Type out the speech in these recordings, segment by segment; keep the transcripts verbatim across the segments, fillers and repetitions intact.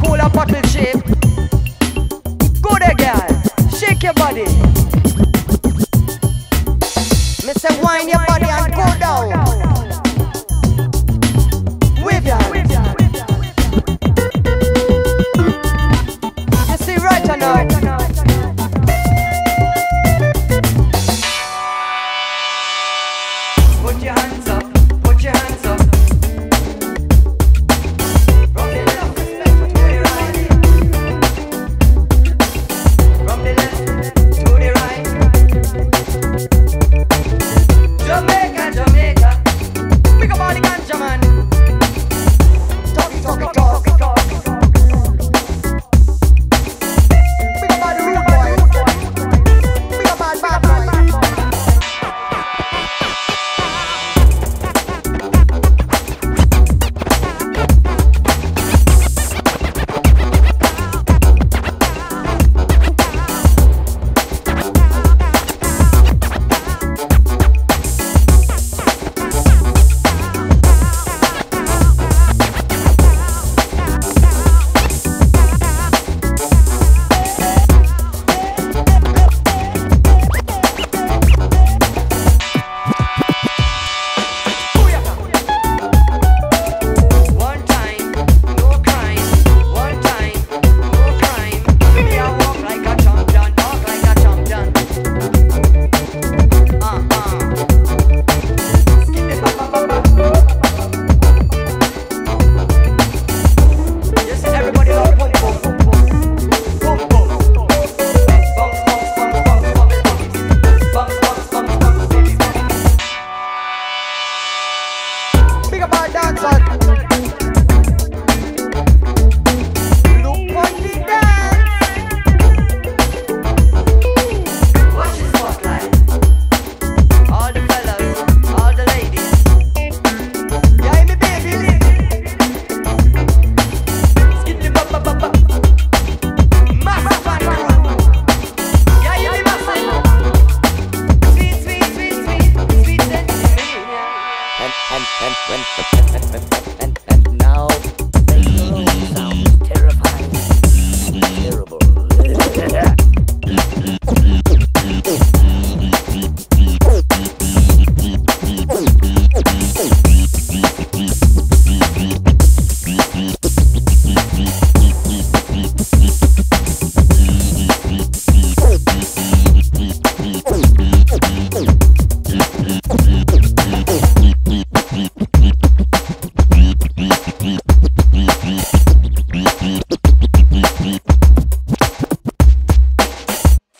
Coca-Cola bottle shape. Go there, girl, shake your body. Me say wind your body and go down. Wave ya. I see right now. Put your hands up. Put your hands up.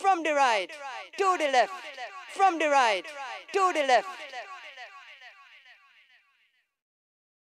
From the right, to the left, from the right, to the left.